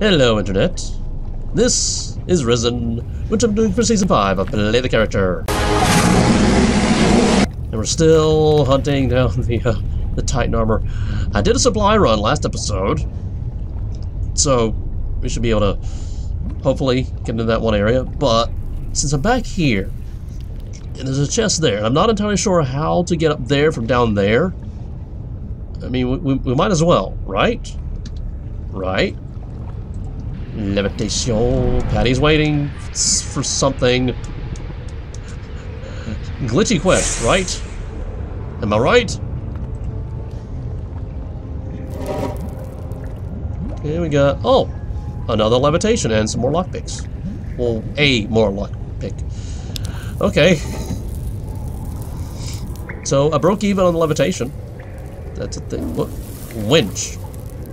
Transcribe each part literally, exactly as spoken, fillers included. Hello, Internet. This is Risen, which I'm doing for Season five of Play the Character. And we're still hunting down the, uh, the Titan Armor. I did a supply run last episode, so we should be able to hopefully get into that one area. But since I'm back here, and there's a chest there, and I'm not entirely sure how to get up there from down there. I mean, we, we, we might as well, right? Right? Levitation. Patty's waiting for something. Glitchy quest, right? Am I right? Here we go. Oh! Another levitation and some more lockpicks. Well, a more lockpick. Okay. So I broke even on the levitation. That's a thing. What? Winch.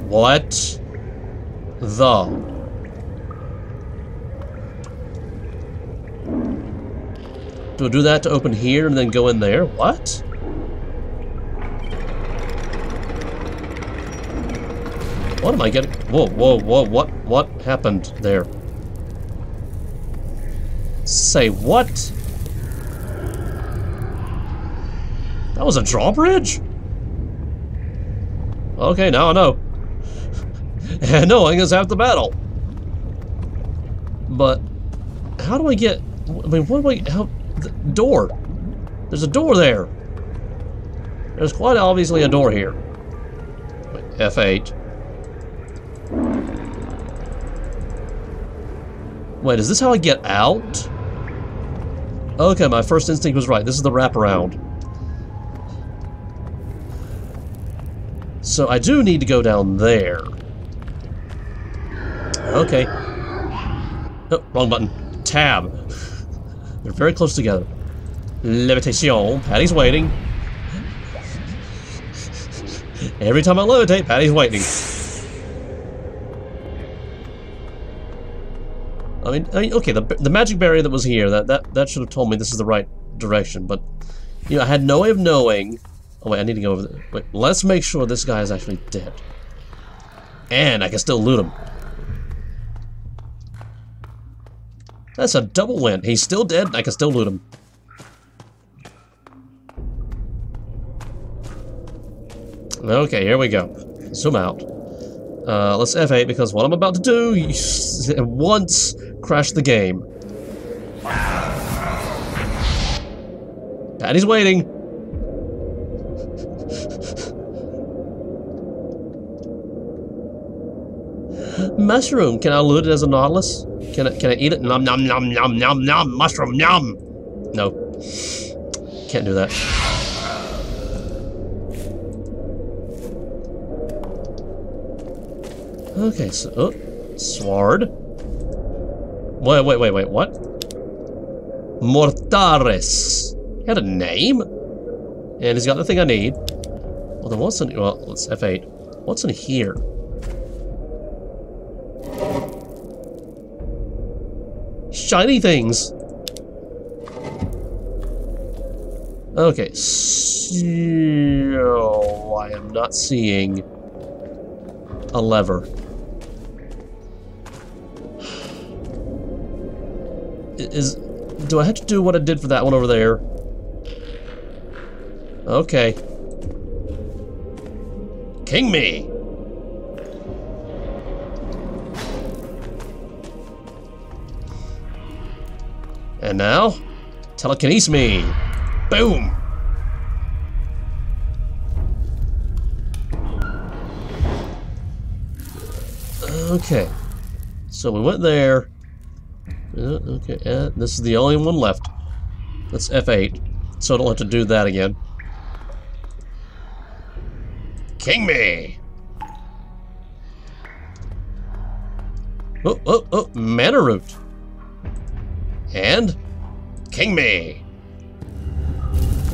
What? The. Do I do that to open here and then go in there? What? What am I getting? Whoa, whoa, whoa, what, what happened there? Say what? That was a drawbridge? Okay, now I know. And knowing is half the battle. But how do I get, I mean, what do I, how? The door. There's a door there. There's quite obviously a door here. Wait, F eight. Wait, is this how I get out? Okay, my first instinct was right. This is the wraparound. So I do need to go down there. Okay. Oh, wrong button. Tab. They're very close together. Levitation. Patty's waiting. Every time I levitate, Patty's waiting. I mean, I mean okay, the, the magic barrier that was here, that, that, that should have told me this is the right direction, but, you know, I had no way of knowing. Oh, wait, I need to go over there. Wait, let's make sure this guy is actually dead. And I can still loot him. That's a double win. He's still dead, and I can still loot him. Okay, here we go. Zoom out. Uh, let's F eight, because what I'm about to do, you once crash the game. Patty's waiting. Mushroom, can I loot it as a Nautilus? Can I, can I eat it? Nom nom nom nom nom nom mushroom nom. No, can't do that. Okay, so oh, sword. Wait, wait, wait, wait. What? Mortaris. He had a name, and he's got the thing I need. Well, then what's in? Well, let's F eight. What's in here? Shiny things. Okay, so I am not seeing a lever. Is do I have to do what I did for that one over there? Okay. King me. And now, telekinesis me! Boom! Okay. So we went there. Uh, okay, uh, this is the only one left. That's F eight, so I don't have to do that again. King me! Oh, oh, oh, Mana Root! And king me.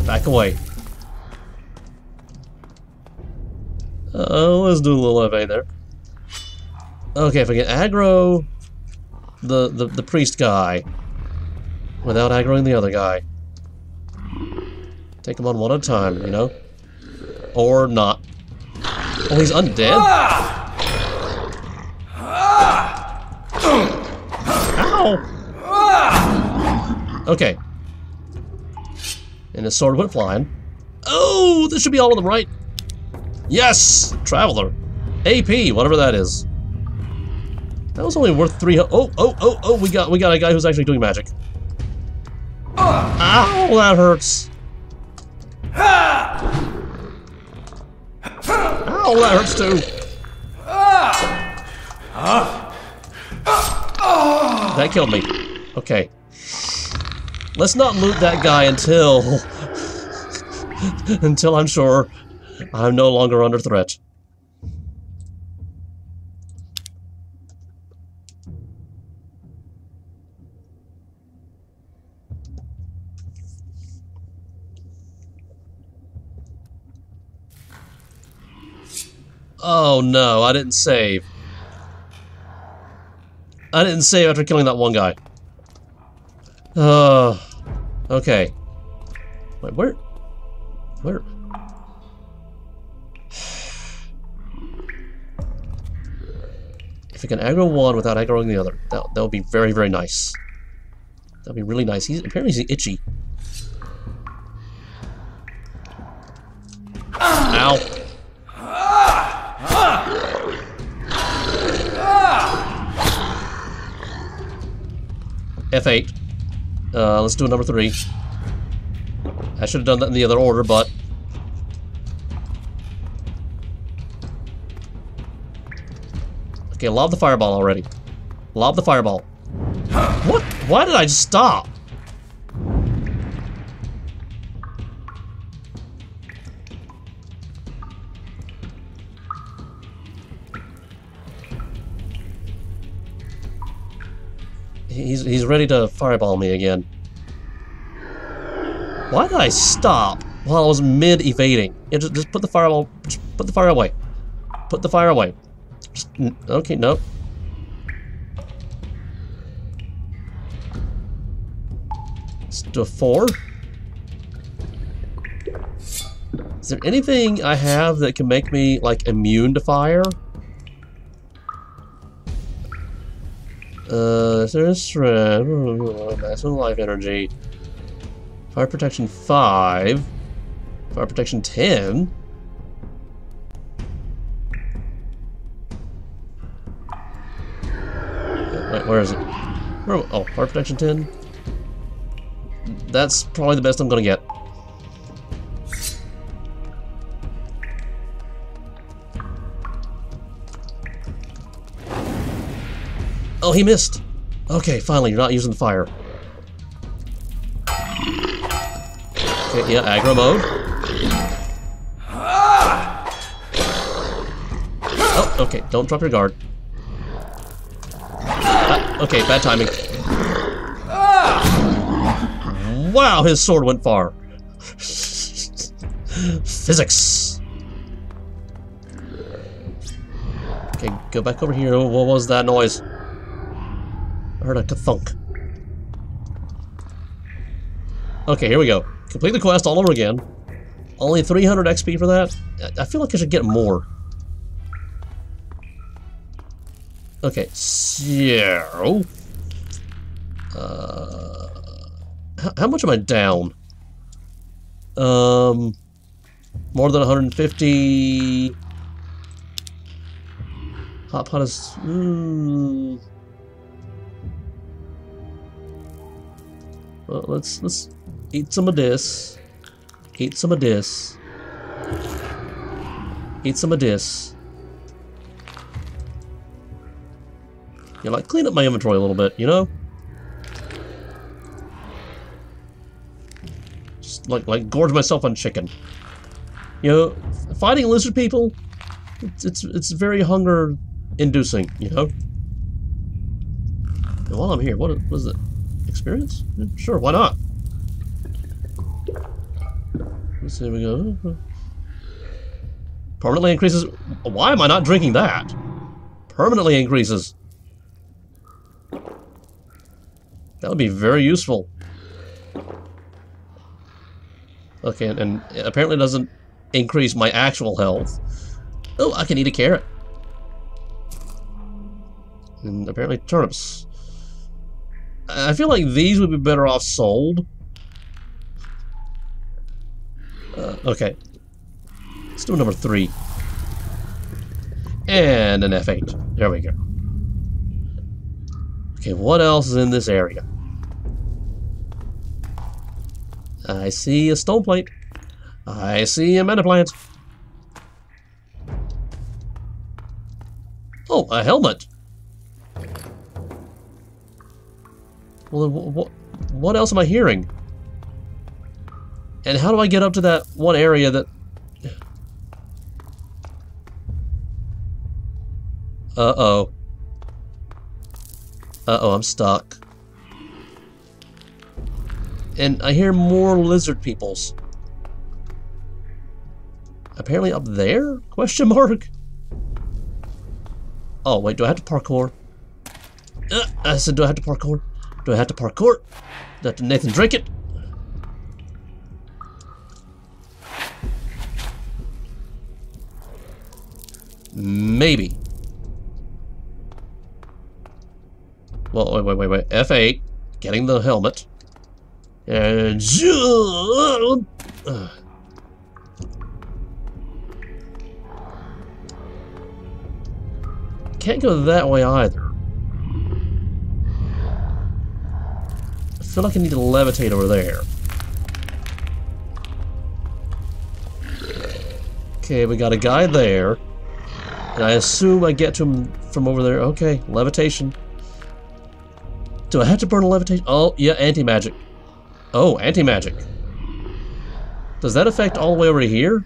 Back away. Uh oh, let's do a little F A there. Okay, if I can aggro the, the the priest guy without aggroing the other guy. Take him on one at a time, you know? Or not. Oh, he's undead? Ah! Ah! Ow! Okay. And his sword went flying. Oh, this should be all on the right. Yes! Traveler. A P, whatever that is. That was only worth three. Oh, oh, oh, oh, we got we got a guy who's actually doing magic. Ow, that hurts. Ow, that hurts too. That killed me. Okay. Let's not loot that guy until until I'm sure I'm no longer under threat. Oh no, I didn't save. I didn't save after killing that one guy. Uh, okay. Wait, where? Where? If I can aggro one without aggroing the other, that, that would be very, very nice. That would be really nice. He's, apparently he's itchy. Ow. F eight. Uh, let's do number three. I should have done that in the other order, but... Okay, lob the fireball already. Lob the fireball. What? Why did I just stop? He's, he's ready to fireball me again. Why did I stop while I was mid-evading? Yeah, just, just put the fireball... Just put the fire away. Put the fire away. Just, okay, no. Let's do a four. Is there anything I have that can make me, like, immune to fire? Uh, there's uh, maximum life energy. Fire protection five. Fire protection ten. Wait, where is it? Where, oh, fire protection ten. That's probably the best I'm gonna get. Oh, he missed. Okay, finally, you're not using the fire. Okay, yeah, aggro mode. Oh, okay, don't drop your guard. Ah, okay, bad timing. Wow, his sword went far. Physics. Okay, go back over here. What was that noise? I heard a ka-thunk. Okay, here we go. Complete the quest all over again. Only three hundred X P for that? I feel like I should get more. Okay, so... Uh, how much am I down? Um, more than one hundred fifty... Hot pot is... Hmm... Well, let's let's eat some of this. Eat some of this. Eat some of this. Yeah, like clean up my inventory a little bit, you know? Just like like gorge myself on chicken. You know, fighting lizard people, it's it's it's very hunger inducing, you know? And while I'm here, what was it? Experience? Sure, why not? Let's see, here we go. Permanently increases. Why am I not drinking that? Permanently increases. That would be very useful. Okay, and, and it apparently doesn't increase my actual health. Oh, I can eat a carrot. And apparently turnips. I feel like these would be better off sold. Uh, okay. Let's do number three. And an F eight. There we go. Okay, what else is in this area? I see a stone plate. I see a mana plant. Oh, a helmet. Well, what, what else am I hearing? And how do I get up to that one area that... Uh-oh. Uh-oh, I'm stuck. And I hear more lizard peoples. Apparently up there? Question mark? Oh, wait, do I have to parkour? Uh, I said, do I have to parkour? Do I have to parkour? Do I have to Nathan Drake it? Maybe. Well, wait, wait, wait, wait. F eight, getting the helmet. And... Uh, can't go that way either. I feel like I need to levitate over there. Okay, we got a guy there. And I assume I get to him from over there. Okay, levitation. Do I have to burn a levitation? Oh, yeah, anti-magic. Oh, anti-magic. Does that affect all the way over to here?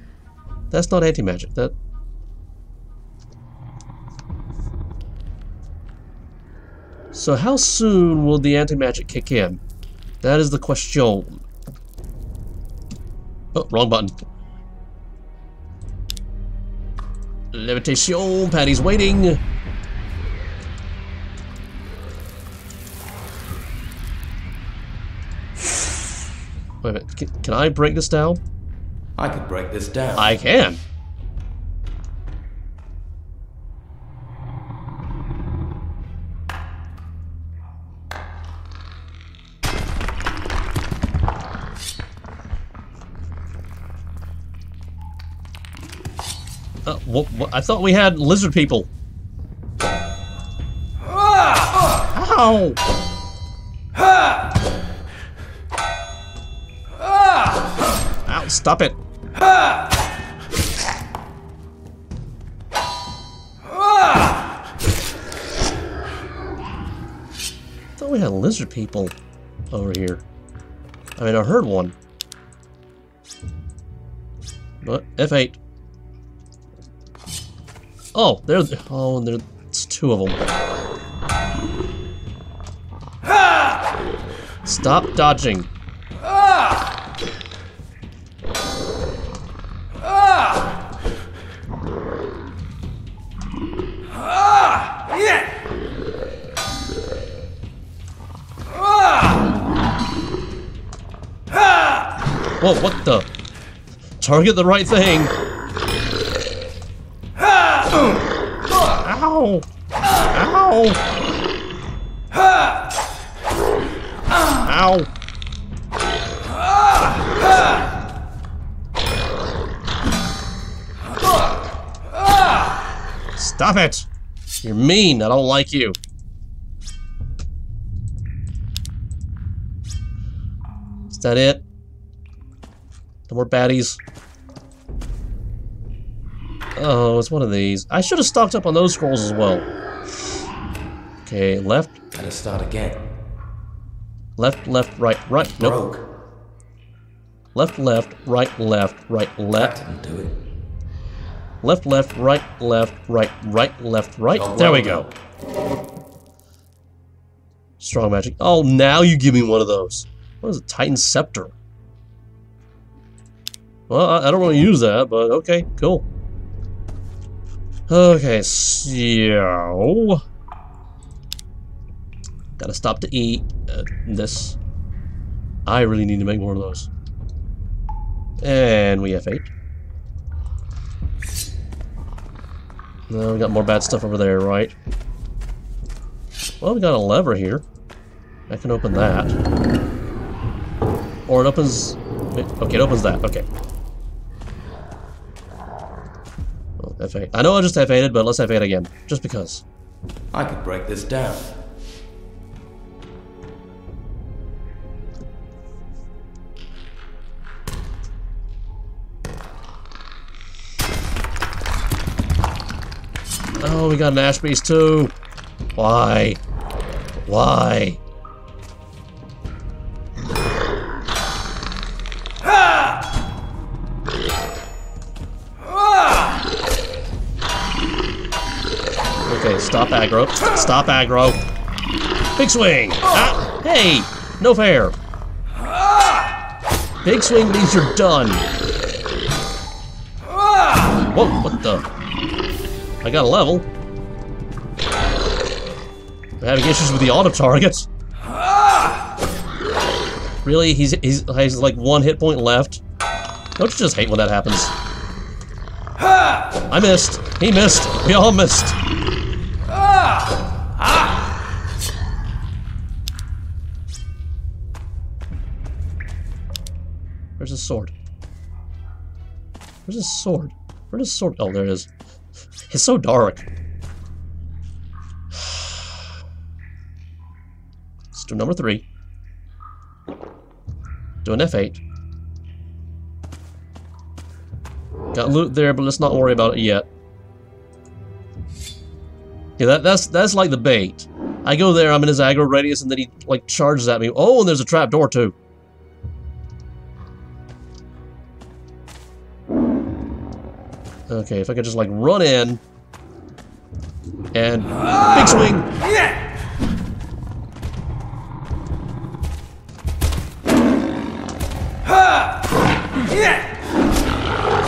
That's not anti-magic. That... So how soon will the anti-magic kick in? That is the question. Oh, wrong button. Levitation, Patty's waiting. Wait a minute, can, can I break this down? I can break this down. I can. Uh, what, what, I thought we had lizard people. Ow! Ow, stop it. Thought we had lizard people over here. I mean, I heard one. But F eight. Oh, there's oh, and there's two of them. Ah! Stop dodging. Ah! Ah! Ah! Yeah! Ah! Ah! Whoa! What the? Target the right thing. Ow! Ow! Ow! Stop it! You're mean, I don't like you. Is that it? No more baddies. Oh, it's one of these. I should have stocked up on those scrolls as well. Okay, left. Gotta start again. Left, left, right, right. Nope. Broke. Left, left, right, left, right, left. That didn't do it. Left, left, right, left, right, right, left, right. Don't there we go. Strong magic. Oh, now you give me one of those. What is a Titan Scepter? Well, I, I don't really use that, but okay, cool. Okay, so... Gotta stop to eat uh, this. I really need to make more of those. And we F eight. No, we got more bad stuff over there, right? Well, we got a lever here. I can open that. Or it opens... Okay, it opens that. Okay. Well, I know I just F eight-ed, but let's F eight again. Just because. I could break this down. Oh, we got an Ashbeast too. Why? Why? Okay, stop aggro. Stop aggro. Big swing. Ah, hey, no fair. Big swing means you're done. Whoa, what the? I got a level. I'm having issues with the auto targets. Really? He's, he's he's like one hit point left. Don't you just hate when that happens? I missed. He missed. We all missed. Where's his sword? Where's his sword? Where's his sword? Oh, there it is. It's so dark. Let's do number three. Do an F eight. Got loot there, but let's not worry about it yet. Yeah, that, that's that's like the bait. I go there, I'm in his aggro radius, and then he like charges at me. Oh, and there's a trap door too. Okay, if I could just like run in and big swing.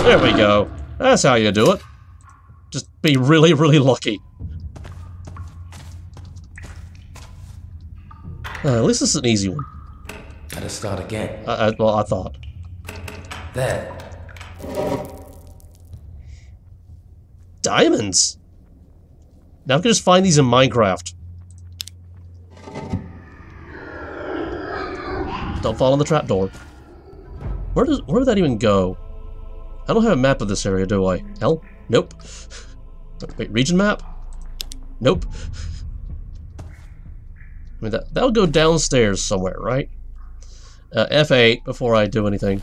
There we go. That's how you do it. Just be really, really lucky. Uh, at least this is an easy one. Gotta start again. I, I, well, I thought. There. Diamonds? Now I can just find these in Minecraft. Don't fall on the trapdoor. Where does where did that even go? I don't have a map of this area, do I? Hell? Nope. Wait, region map? Nope. I mean that that'll go downstairs somewhere, right? Uh, F eight before I do anything.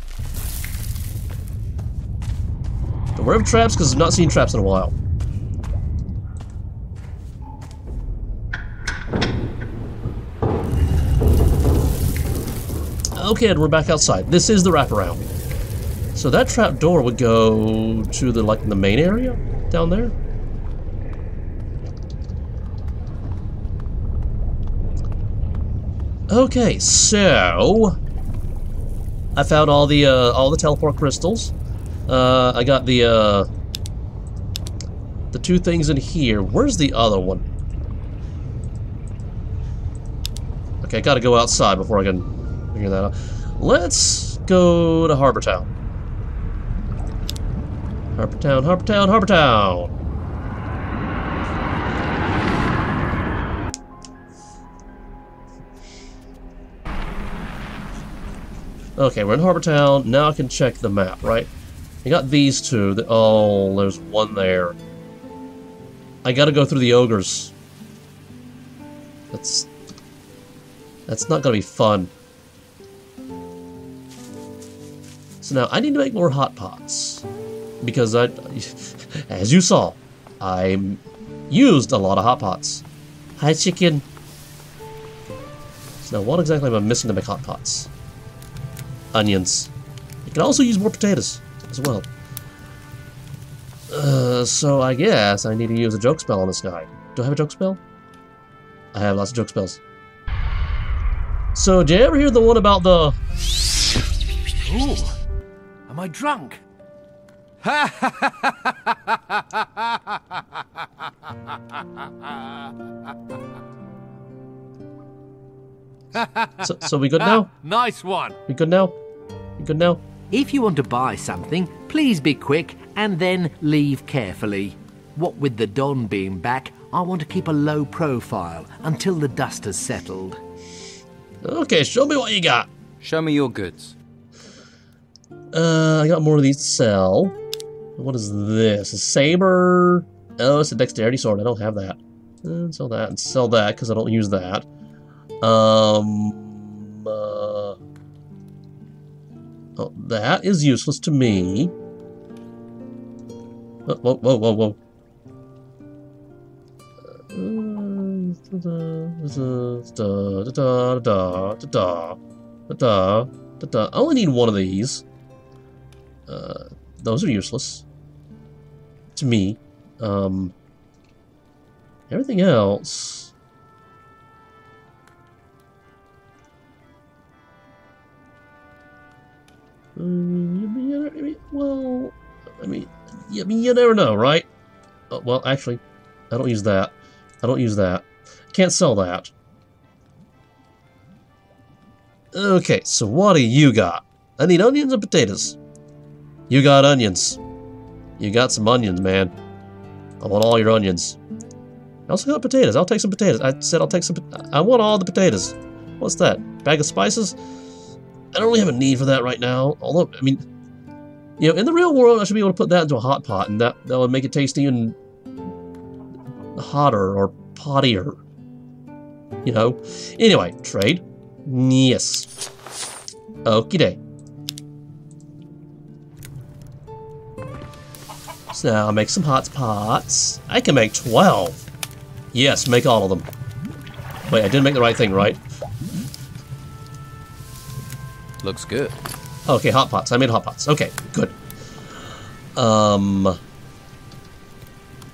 Beware of traps, because I've not seen traps in a while. Okay, and we're back outside. This is the wraparound. So that trap door would go to the like the main area down there. Okay, so I found all the uh, all the teleport crystals. Uh, I got the, uh, the two things in here. Where's the other one? Okay, I gotta go outside before I can figure that out. Let's go to Harbortown. Harbortown, Harbortown, Harbortown! Okay, we're in Harbortown. Now I can check the map, right? I got these two. That, oh, there's one there. I gotta go through the ogres. That's... That's not gonna be fun. So now, I need to make more hot pots. Because I... As you saw, I used a lot of hot pots. Hi, chicken. So now, what exactly am I missing to make hot pots? Onions. You can also use more potatoes. As well. Uh, so I guess I need to use a joke spell on this guy. Do I have a joke spell? I have lots of joke spells. So, did you ever hear the one about the... Ooh, am I drunk? so, so we good now? Nice one. We good now? We good now? If you want to buy something, please be quick and then leave carefully. What with the Don being back, I want to keep a low profile until the dust has settled. Okay, show me what you got. Show me your goods. Uh, I got more of these to sell. What is this? A saber? Oh, it's a dexterity sword. I don't have that. Uh, sell that and sell that because I don't use that. Um, uh, oh, that is useless to me. Oh, whoa, whoa, whoa, whoa. I only need one of these. Uh, those are useless to me. Um, everything else. Well, I mean, I mean, you never know, right? Oh, well, actually, I don't use that. I don't use that. Can't sell that. Okay, so what do you got? I need onions and potatoes. You got onions. You got some onions, man. I want all your onions. I also got potatoes. I'll take some potatoes. I said I'll take some... I want all the potatoes. What's that? Bag of spices? I don't really have a need for that right now. Although, I mean... You know, in the real world, I should be able to put that into a hot pot, and that, that would make it taste even... hotter or pottier. You know? Anyway, trade. Yes. Okie day. So now I'll make some hot pots. I can make twelve. Yes, make all of them. Wait, I did make the right thing, right? Looks good. Okay, hot pots. I made hot pots. Okay, good. Um...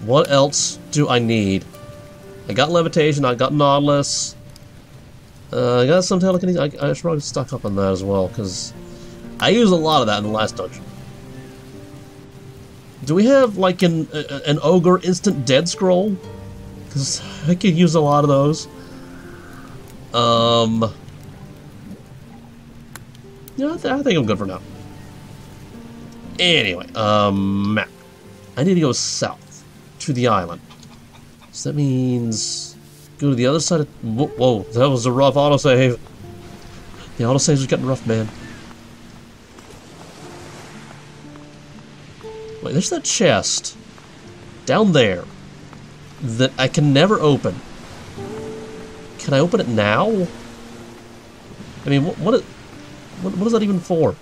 What else do I need? I got levitation, I got Nautilus. Uh, I got some telekinesis. I, I should probably stock up on that as well, because I used a lot of that in the last dungeon. Do we have, like, an, uh, an ogre instant dead scroll? Because I could use a lot of those. Um... Yeah, I, th I think I'm good for now. Anyway, um... map. I need to go south. To the island. So that means go to the other side of... Whoa, whoa, that was a rough autosave. The autosaves was getting rough, man. Wait, there's that chest down there that I can never open. Can I open it now? I mean, what what, what, what is that even for?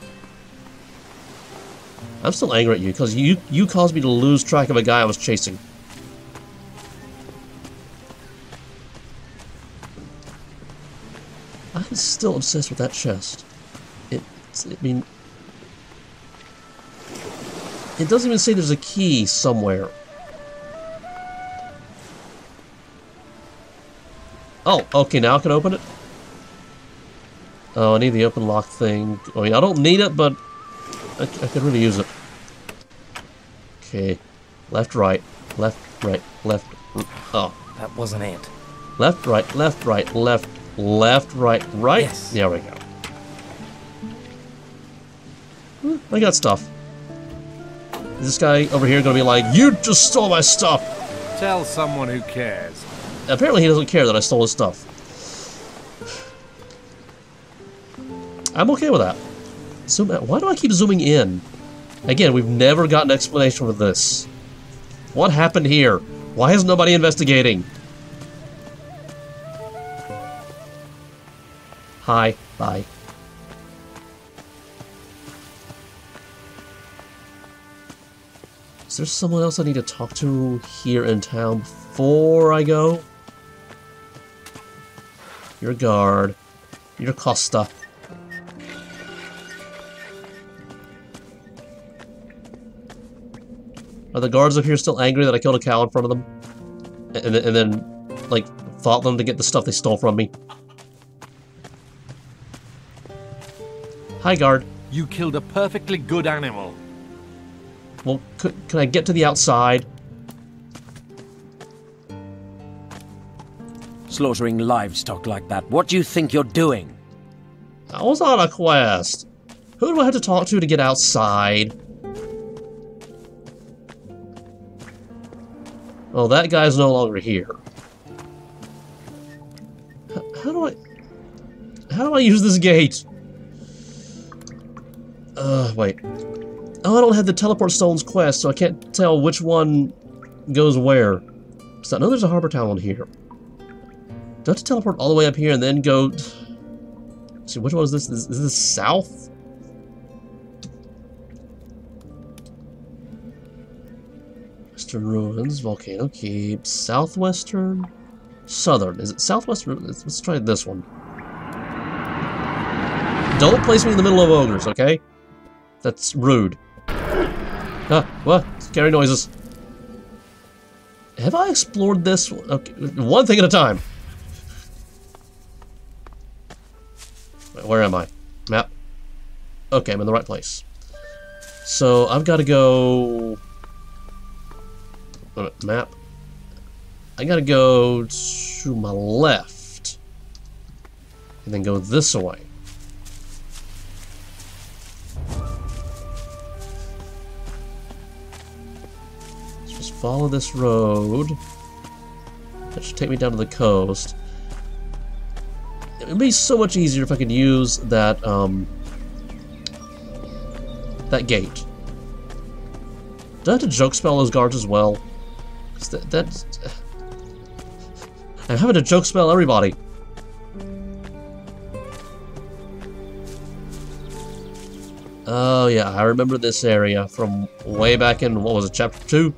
I'm still angry at you because you you caused me to lose track of a guy I was chasing. I'm still obsessed with that chest. It, I mean... It doesn't even say there's a key somewhere. Oh, okay, now I can open it? Oh, I need the open lock thing. I mean, I don't need it, but I, I could really use it. Okay. Left, right. Left, right. Left. Oh. That wasn't it. Left, right. Left, right. Left. Left, right, right. Yes. There we go. Hmm, I got stuff. Is this guy over here gonna be like, "You just stole my stuff"? Tell someone who cares. Apparently he doesn't care that I stole his stuff. I'm okay with that. Zoom out. Why do I keep zooming in? Again, we've never gotten an explanation for this. What happened here? Why is nobody investigating? Hi. Bye. Is there someone else I need to talk to here in town before I go? Your guard. Your Costa. Are the guards up here still angry that I killed a cow in front of them? And, and then, like, fought them to get the stuff they stole from me? Hi, guard. You killed a perfectly good animal. Well, could, can I get to the outside? Slaughtering livestock like that. What do you think you're doing? I was on a quest. Who do I have to talk to to get outside? Oh, that guy's no longer here. How, how do I... How How do I use this gate? Uh, wait. Oh, I don't have the teleport stones quest, so I can't tell which one goes where. So I know there's a Harbortown on here. Do I have to teleport all the way up here and then go... See, which one is this? Is, is this south? Western Ruins, Volcano Keep, Southwestern, Southern. Is it Southwestern? Let's, let's try this one. Don't place me in the middle of ogres, okay? That's rude. Ah, what? Scary noises. Have I explored this? Okay, one thing at a time. Wait, where am I? Map. Okay, I'm in the right place. So I've got to go... Map. I gotta go to my left and then go this way. Let's just follow this road. That should take me down to the coast. It would be so much easier if I could use that um that gate. Do I have to joke spell those guards as well? That, that's... I'm having to joke spell everybody. Oh yeah, I remember this area from way back in, what was it, chapter two?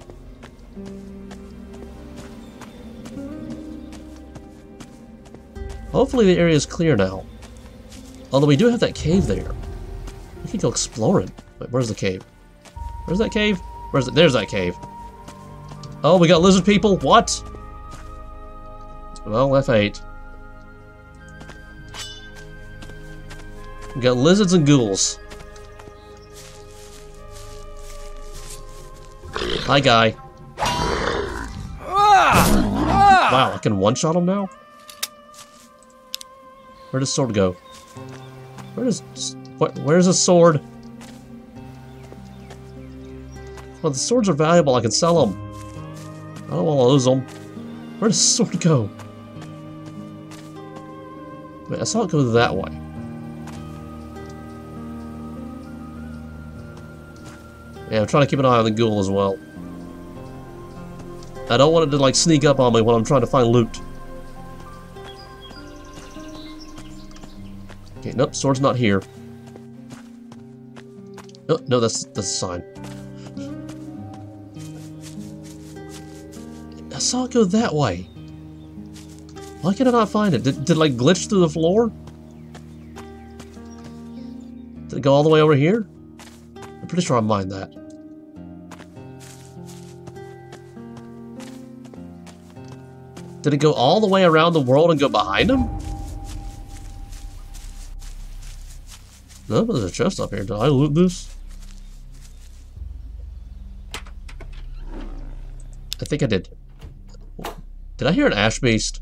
Hopefully the area is clear now. Although we do have that cave there. We can go exploring. Wait, where's the cave? Where's that cave? Where's it? There's that cave. Oh, we got lizard people? What? Well, F eight. We got lizards and ghouls. Hi, guy. Wow, I can one-shot him now? Where does sword go? Where does... Wh where's a sword? Well, the swords are valuable. I can sell them. I don't want to lose them. Where does the sword go? Wait, I saw it go that way. Yeah, I'm trying to keep an eye on the ghoul as well. I don't want it to like sneak up on me when I'm trying to find loot. Okay, nope, sword's not here. Oh, no, that's, that's a sign. I saw it go that way. Why could I not find it? Did, did it like glitch through the floor? Did it go all the way over here? I'm pretty sure I mined that. Did it go all the way around the world and go behind him? No, but there's a chest up here. Did I loot this? I think I did. Did I hear an Ashbeast?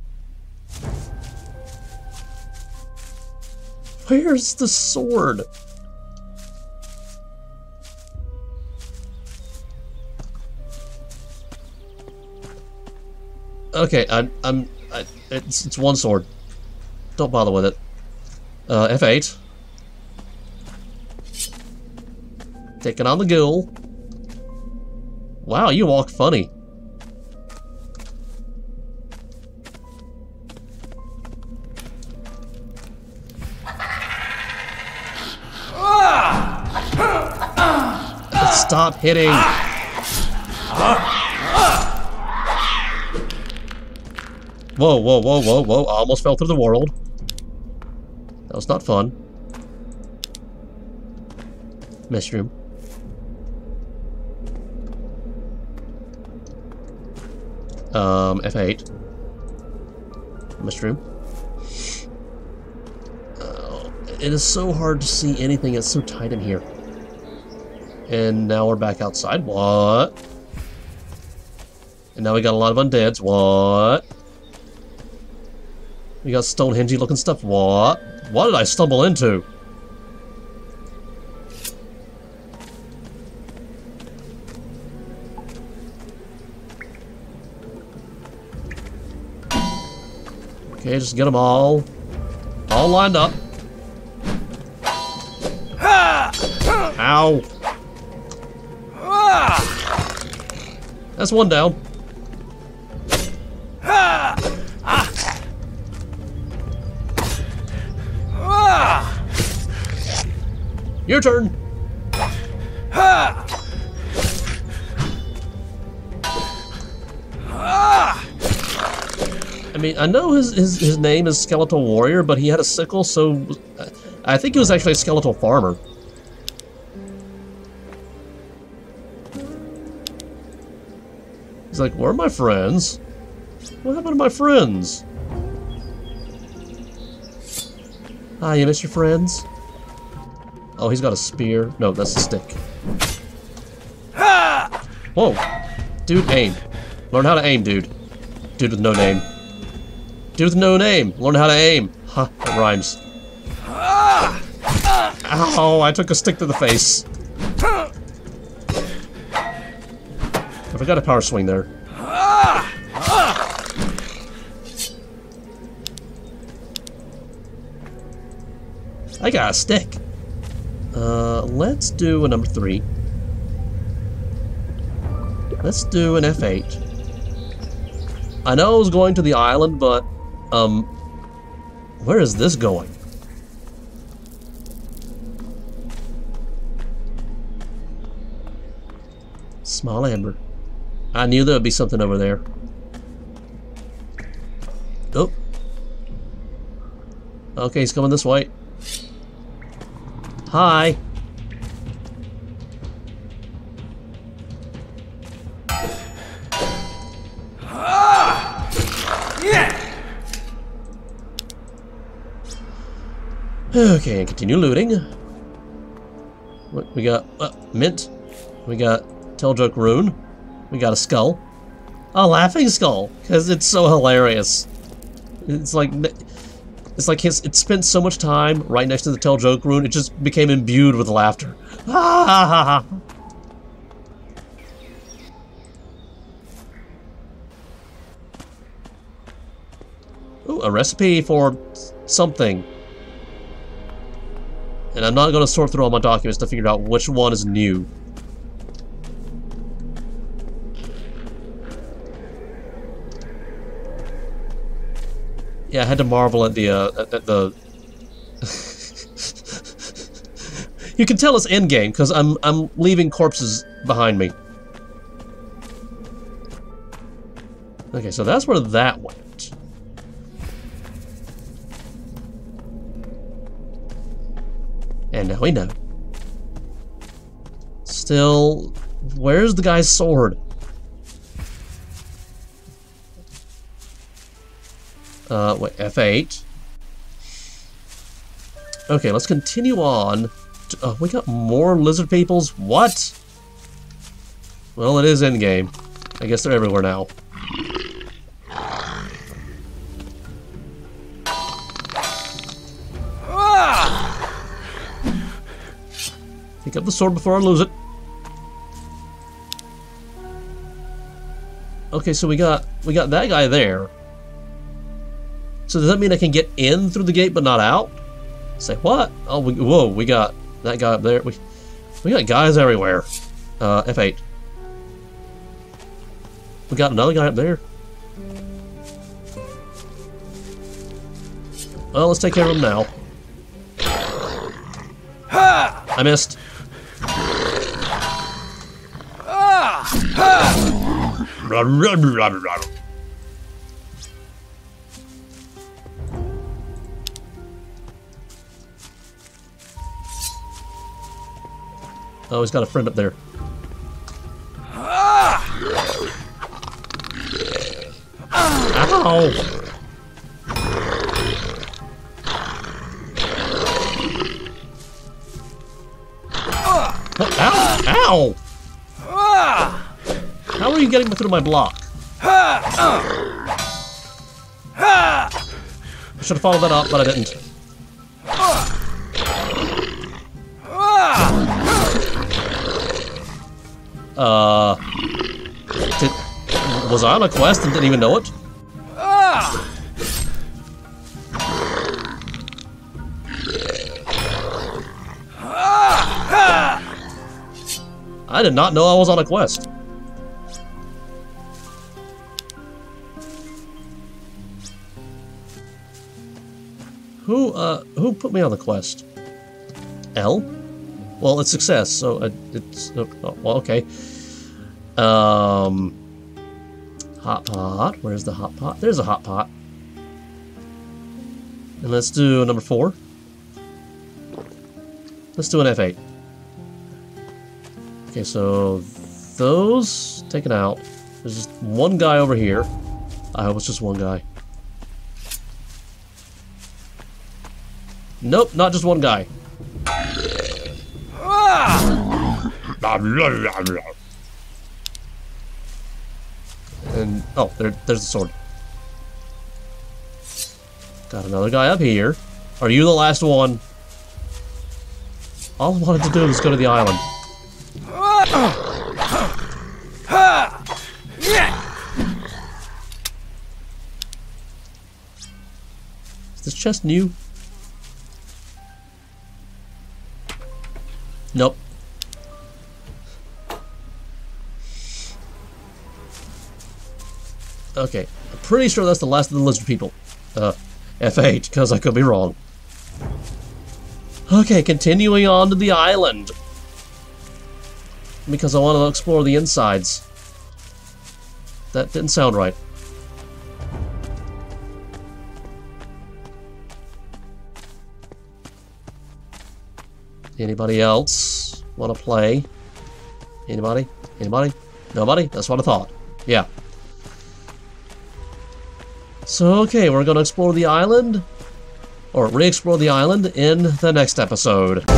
Where's the sword? Okay, I'm... I'm I, it's, it's one sword. Don't bother with it. Uh, F eight. Taking on the ghoul. Wow, you walk funny. Stop hitting! Whoa, whoa, whoa, whoa, whoa. I almost fell through the world. That was not fun. Mess room. Um, F eight. Mess room. Oh, it is so hard to see anything. It's so tight in here. And now we're back outside. What? And now we got a lot of undeads. What? We got Stonehenge looking stuff. What? What did I stumble into? Okay, just get them all. All lined up. Ow. That's one down. Your turn. I mean, I know his, his, his name is Skeletal Warrior, but he had a sickle, so I think he was actually a Skeletal Farmer. He's like, where are my friends? What happened to my friends? Ah, you miss your friends? Oh, he's got a spear. No, that's a stick. Whoa. Dude, aim. Learn how to aim, dude. Dude with no name. Dude with no name. Learn how to aim. Huh, it rhymes. Ow, I took a stick to the face. I forgot a power swing there. I got a stick. Uh, let's do a number three. Let's do an F eight. I know I was going to the island, but, um, where is this going? Small amber. I knew there would be something over there. Oh. Okay, he's coming this way. Hi. Okay, continue looting. What we got? Uh, mint. We got Tell Joke Rune. We got a skull. A laughing skull, because it's so hilarious. It's like. It's like his, it spent so much time right next to the Tell Joke Rune, it just became imbued with laughter. Ah, ha, ha, ha. Ooh, a recipe for something. And I'm not going to sort through all my documents to figure out which one is new. Yeah, I had to marvel at the, uh, at the... You can tell it's endgame, because I'm, I'm leaving corpses behind me. Okay, so that's where that went. And now we know. Still... Where's the guy's sword? Uh, wait, F eight. Okay, let's continue on. To, uh, we got more lizard peoples? What? Well, it is endgame. I guess they're everywhere now. Pick up the sword before I lose it. Okay, so we got we got that guy there. So does that mean I can get in through the gate but not out? Say what? Oh, we, whoa, we got that guy up there. We, we got guys everywhere. Uh, F eight. We got another guy up there. Well, let's take care of him now. Ha! I missed. Ah! Ha! Oh, he's got a friend up there. Ow! Ow! Ow! How are you getting through my block? I should have followed that up, but I didn't. Uh, did, was I on a quest and didn't even know it? Ah! Ah! I did not know I was on a quest. Who, uh, who put me on the quest? L? Well, it's success, so I, it's... Oh, well, okay. Um... Hot pot. Where's the hot pot? There's a hot pot. And let's do number four. Let's do an F eight. Okay, so those taken out. There's just one guy over here. I hope it's just one guy. Nope, not just one guy. And oh, there, there's the sword. Got another guy up here. Are you the last one? All I wanted to do was go to the island. Is this chest new? Nope. Okay, I'm pretty sure that's the last of the lizard people. Uh, F eight, because I could be wrong. Okay, continuing on to the island. Because I want to explore the insides. That didn't sound right. Anybody else want to play? Anybody? Anybody? Nobody? That's what I thought. Yeah. So, okay, we're going to explore the island, or re-explore the island in the next episode.